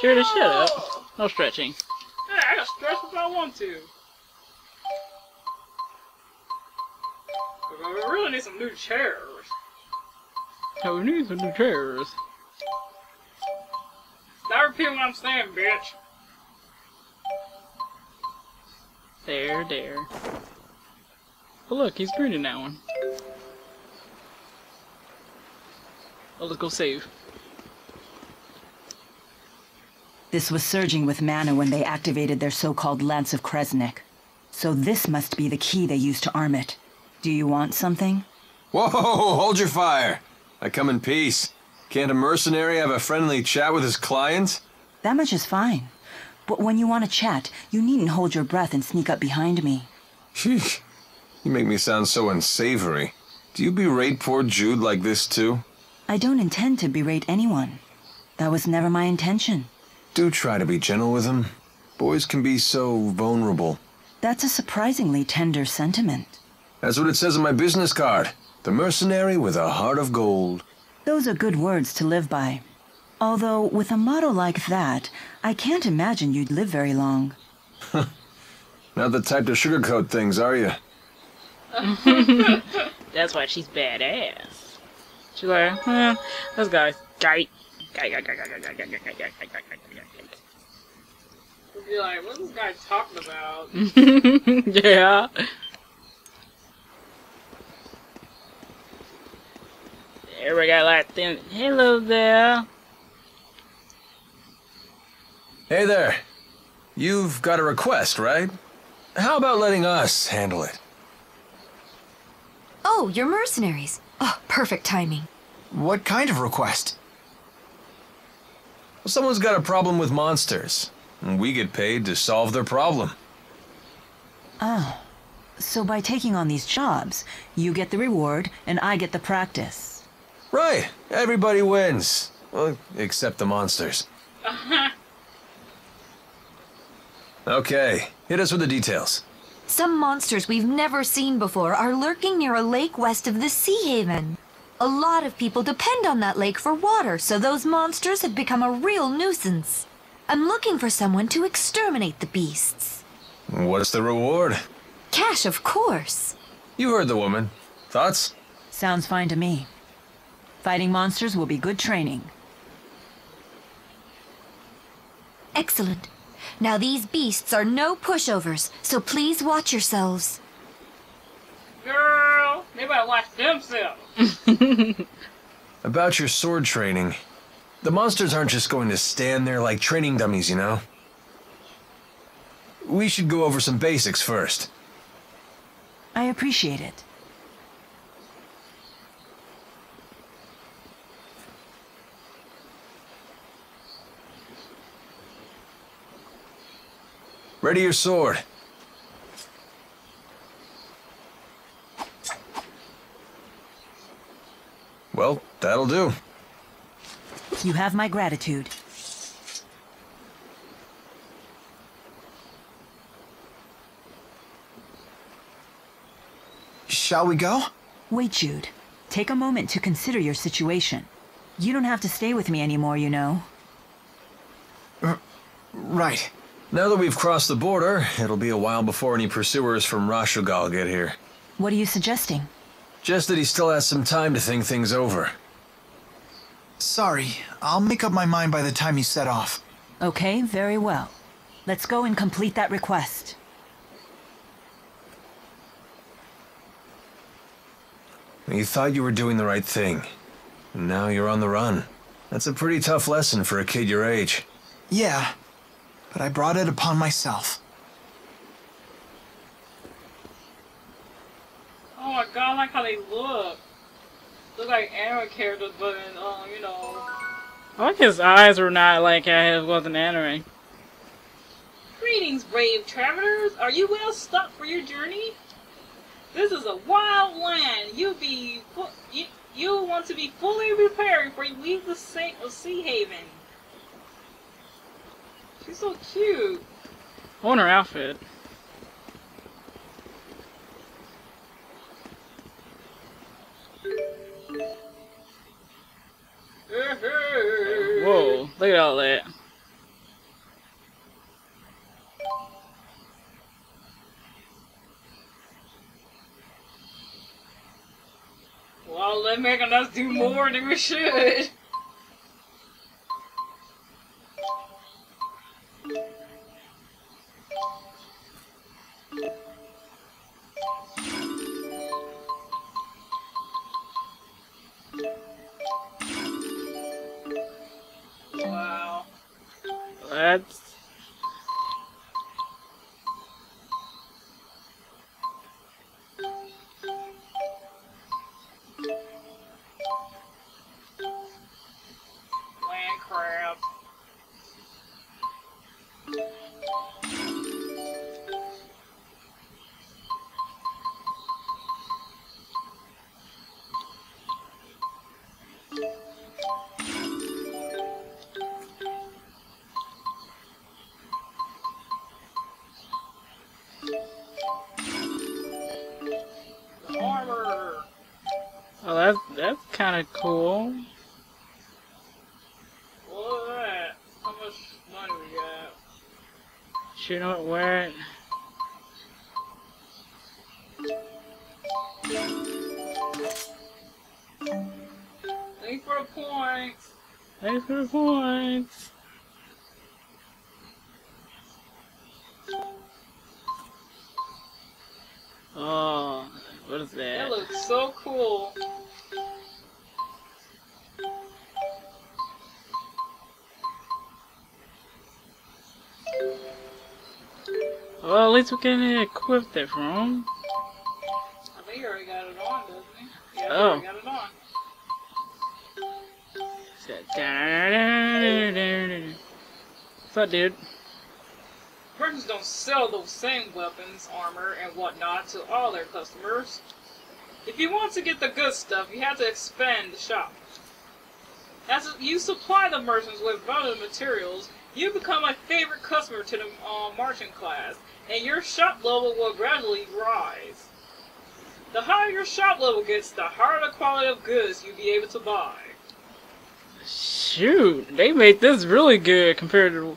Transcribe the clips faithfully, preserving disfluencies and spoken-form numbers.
Sure to shut up. No stretching. Hey, I can stretch if I want to. We really need some new chairs. Yeah, we need some new chairs. Stop repeating what I'm saying, bitch. There, there. But look, he's green in that one. Oh, let's go save. This was surging with mana when they activated their so-called Lance of Kresnik. So this must be the key they used to arm it. Do you want something? Whoa, hold your fire. I come in peace. Can't a mercenary have a friendly chat with his client? That much is fine. But when you want to chat, you needn't hold your breath and sneak up behind me. Sheesh. You make me sound so unsavory. Do you berate poor Jude like this too? I don't intend to berate anyone. That was never my intention. Do try to be gentle with him. Boys can be so vulnerable. That's a surprisingly tender sentiment. That's what it says on my business card. The mercenary with a heart of gold. Those are good words to live by. Although, with a motto like that, I can't imagine you'd live very long. Not the type to sugarcoat things, are you? That's why she's badass. She's like, eh, let's go. Gate. Gate, gate, gate, gate, gate, gate, gate, gate, gate. She'll be like, what's this guy talking about? Yeah. Everybody got like thin. Hello there. Hey there. You've got a request, right? How about letting us handle it? Oh, you're mercenaries. Oh, perfect timing. What kind of request? Well, someone's got a problem with monsters, and we get paid to solve their problem. Oh. So by taking on these jobs, you get the reward, and I get the practice. Right, everybody wins. Well, except the monsters. Okay, hit us with the details. Some monsters we've never seen before are lurking near a lake west of the Sea Haven. A lot of people depend on that lake for water, so those monsters have become a real nuisance. I'm looking for someone to exterminate the beasts. What's the reward? Cash, of course. You heard the woman. Thoughts? Sounds fine to me. Fighting monsters will be good training. Excellent. Now these beasts are no pushovers, so please watch yourselves. Girl, they better watch themselves. About your sword training, the monsters aren't just going to stand there like training dummies, you know. We should go over some basics first. I appreciate it. Ready your sword. Well, that'll do. You have my gratitude. Shall we go? Wait, Jude. Take a moment to consider your situation. You don't have to stay with me anymore, you know. Uh, right. Now that we've crossed the border, it'll be a while before any pursuers from Rashugal get here. What are you suggesting? Just that he still has some time to think things over. Sorry, I'll make up my mind by the time you set off. Okay, very well. Let's go and complete that request. You thought you were doing the right thing. Now you're on the run. That's a pretty tough lesson for a kid your age. Yeah. But I brought it upon myself. Oh my god, I like how they look. Look like anime characters, but in, um, you know. I like his eyes were not like I was in anime. Greetings, brave travelers. Are you well stuck for your journey? This is a wild land. You'll be you, you want to be fully prepared before you leave the state of Sea Haven. She's so cute. I want her outfit. Whoa, look at all that. making us do more than we should. Wow. That's... Kind of cool. Look at that. How much money we got? Sure don't wear it. Thanks for the points. Thanks for the points. Oh, what is that? That looks so cool. Well, at least we can equip that from. I think he already got it on, doesn't he? Yeah, oh. He already got it on. What's up, dude? Merchants don't sell those same weapons, armor, and whatnot to all their customers. If you want to get the good stuff, you have to expand the shop. As you supply the merchants with valuable materials, you become a favorite customer to the uh, merchant class, and your shop level will gradually rise. The higher your shop level gets, the higher the quality of goods you'll be able to buy. Shoot, they made this really good compared to...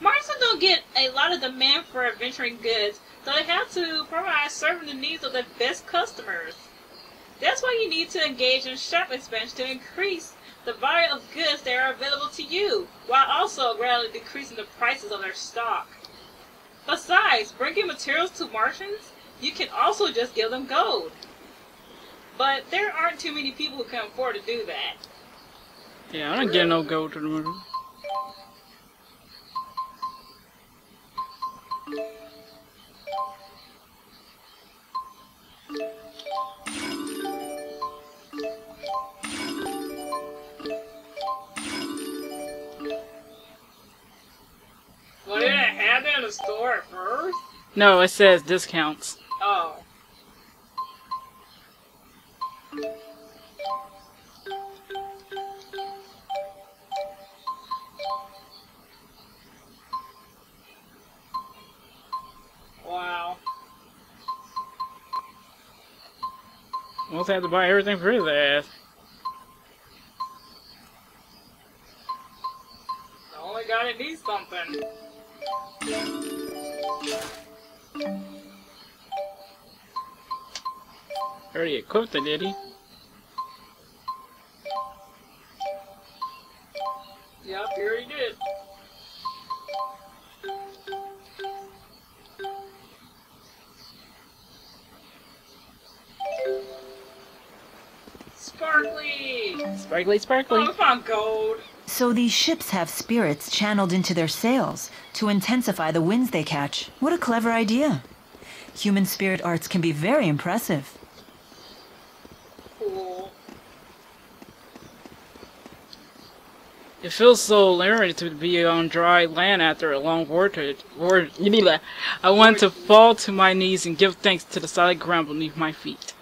Merchants don't get a lot of demand for adventuring goods, so they have to provide serving the needs of the best customers. That's why you need to engage in shop expansion to increase the value of goods that are available to you, while also gradually decreasing the prices of their stock. Besides bringing materials to merchants, you can also just give them gold. But there aren't too many people who can afford to do that. Yeah, I don't get no gold to the merchant. Well, did it have that in the store at first? No, it says discounts. Oh. Wow. Almost had to buy everything for his ass. The only guy that needs something. Already equipped it, did he? Yep, here he did. Sparkly! Sparkly, sparkly. Oh, I found gold. So these ships have spirits channeled into their sails to intensify the winds they catch. What a clever idea. Human spirit arts can be very impressive. Cool. It feels so lonely to be on dry land after a long voyage. I want to fall to my knees and give thanks to the solid ground beneath my feet.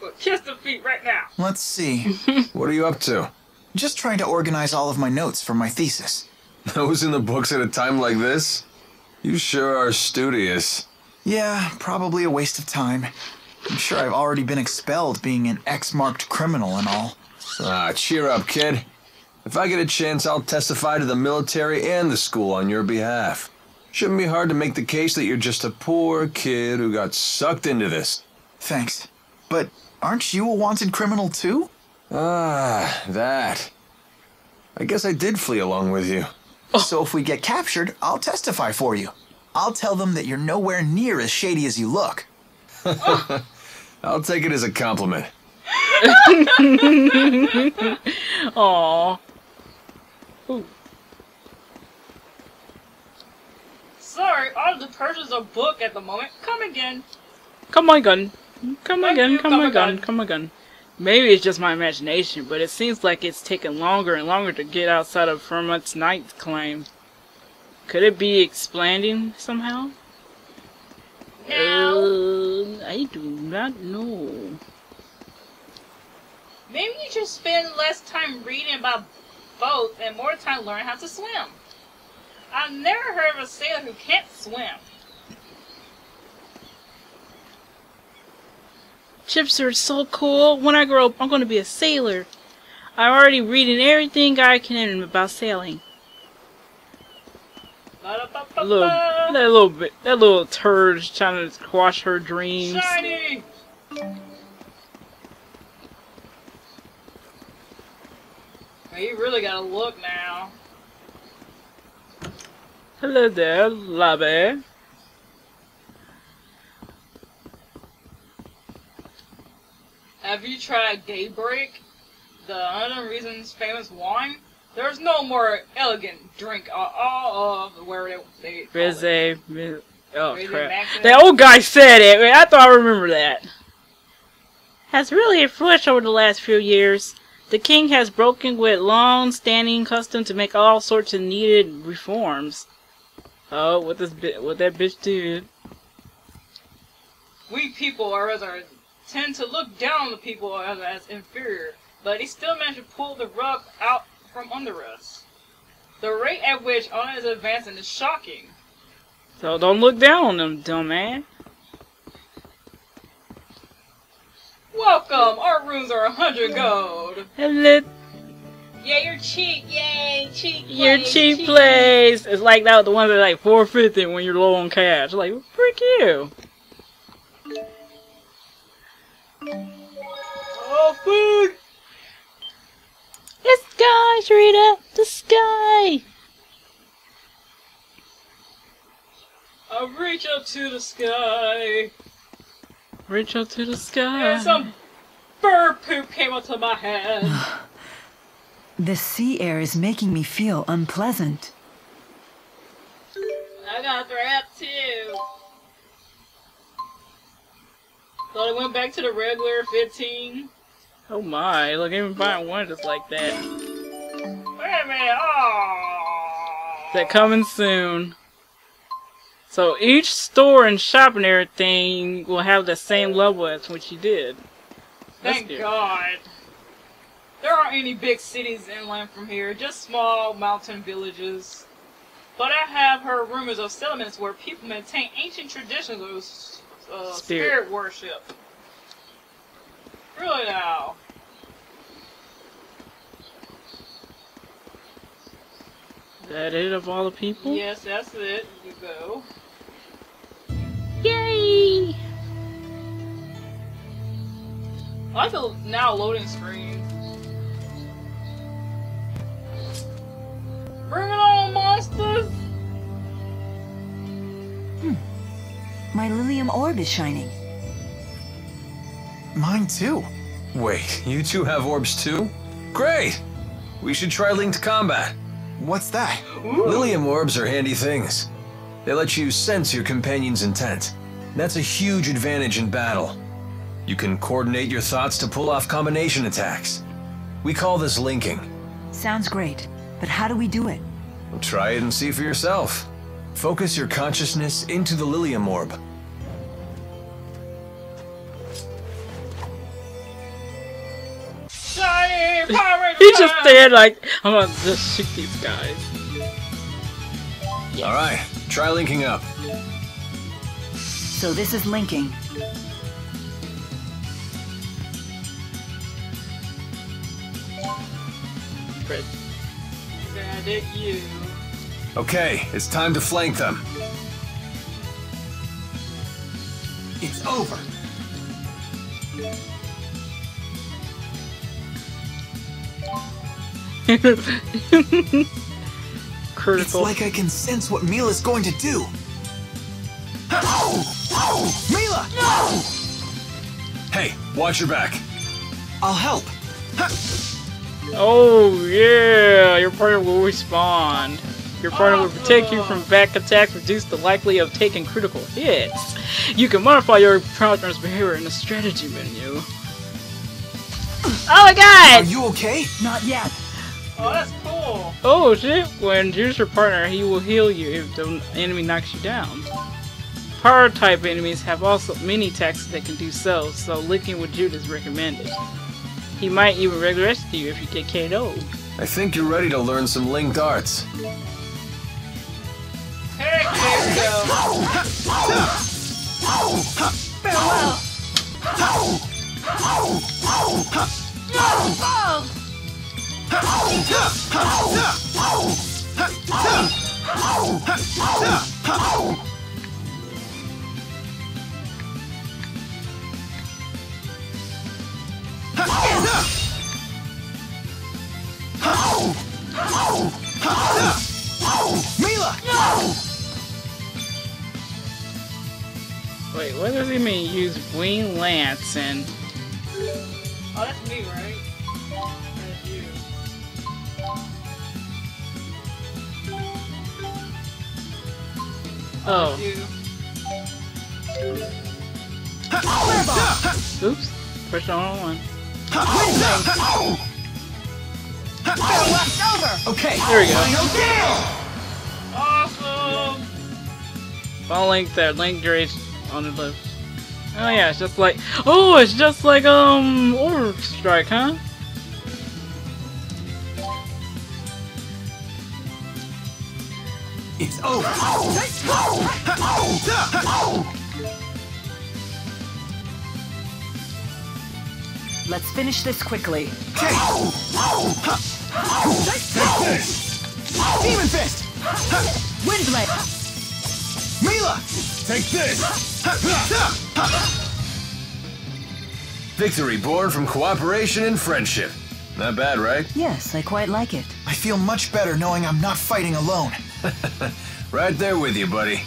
Well, kiss the feet right now. Let's see. What are you up to? Just trying to organize all of my notes for my thesis. Those in the books at a time like this? You sure are studious. Yeah, probably a waste of time. I'm sure I've already been expelled being an X-marked criminal and all. Ah, cheer up, kid. If I get a chance, I'll testify to the military and the school on your behalf. Shouldn't be hard to make the case that you're just a poor kid who got sucked into this. Thanks. But Aren't you a wanted criminal too? Ah, that. I guess I did flee along with you. Oh. So if we get captured, I'll testify for you. I'll tell them that you're nowhere near as shady as you look. Oh. I'll take it as a compliment. Aww. Ooh. Sorry, all the purchase a book at the moment. Come again. Come again. Come again. Come again. Come again. Maybe it's just my imagination, but it seems like it's taking longer and longer to get outside of Fermat's ninth claim. Could it be expanding somehow? No. Uh, I do not know. Maybe you should spend less time reading about boats and more time learning how to swim. I've never heard of a sailor who can't swim. Ships are so cool. When I grow up, I'm going to be a sailor. I'm already reading everything I can about sailing. That little, that little bit, that little turd trying to quash her dreams. Shiny. Well, you really gotta look now. Hello there, lobby. Have you tried Daybreak, the unknown reason's famous wine? There's no more elegant drink at all of where they. they Rizze, it. Riz oh Rizze crap! Maxine. That old guy said it. I thought I remember that. Has really influenced over the last few years. The king has broken with long-standing custom to make all sorts of needed reforms. Oh, what this bi what that bitch did? We people are as our. tend to look down on the people as inferior, but he still managed to pull the rug out from under us. The rate at which Ona is advancing is shocking. So don't look down on them, dumb man. Welcome! Our rooms are a hundred gold! Hello! Yeah, you're cheap! Yay! Cheap plays! Your cheap, cheap plays! It's like that the one that like four fifty when you're low on cash. Like, frick you! Oh, food! The sky, Sharita! The sky! I'll reach up to the sky. Reach up to the sky. And some bird poop came onto my head. The sea air is making me feel unpleasant. I got a threat too. So they went back to the regular fifteen. Oh my, look, even buying one just like that. Wait a minute, aww. That coming soon. So each store and shop and everything will have the same level as what you did. Thank God. There aren't any big cities inland from here, just small mountain villages. But I have heard rumors of settlements where people maintain ancient traditions of Uh, spirit. spirit worship. Really now. Is that it of all the people? Yes, that's it. You go. Yay! I like the now loading screen. Bring it on, monsters! My Lilium orb is shining. Mine too. Wait, you two have orbs too? Great! We should try linked combat. What's that? Ooh. Lilium orbs are handy things. They let you sense your companion's intent. That's a huge advantage in battle. You can coordinate your thoughts to pull off combination attacks. We call this linking. Sounds great, but how do we do it? Well, try it and see for yourself. Focus your consciousness into the Lilium orb. He just said, like, I'm gonna just shoot these guys. Yes. Alright, try linking up. So this is linking. Fred. Mad at you. Okay, it's time to flank them. It's over. Critical. It's like I can sense what Mila's going to do. Oh, oh, Mila! No! Hey, watch your back. I'll help. Oh yeah, your partner will respond. Your partner will protect you from back attacks, reduce the likelihood of taking critical hits. You can modify your partner's behavior in the strategy menu. Oh my god! Are you okay? Not yet. Oh, that's cool. Oh shit! When you use your partner, he will heal you if the enemy knocks you down. Power type enemies have also many attacks that can do so, so linking with Jude is recommended. He might even regular rescue you if you get K O'd. I think you're ready to learn some linked arts. Heck, there we go. Farewell. No, Mila! No! Wait, what does he mean? Use wing lance and... Oh, that's me, right? That's you. Oh. That's you. Oops. Push the wrong one. Okay, there we go. Awesome! Follow link there, link duration on the list. Oh yeah, it's just like Oh it's just like um Orb Strike, huh? It's over. Let's finish this quickly. Okay. Demon Fist! Wind blade! Mila! Take this! Victory born from cooperation and friendship. Not bad, right? Yes, I quite like it. I feel much better knowing I'm not fighting alone. Right there with you, buddy.